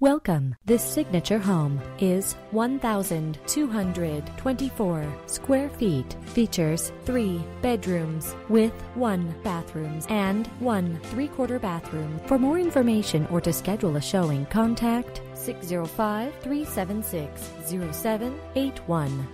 Welcome. This signature home is 1,224 square feet. Features 3 bedrooms with 1 bathroom and 1 3/4 bathroom. For more information or to schedule a showing, contact 605-376-0781.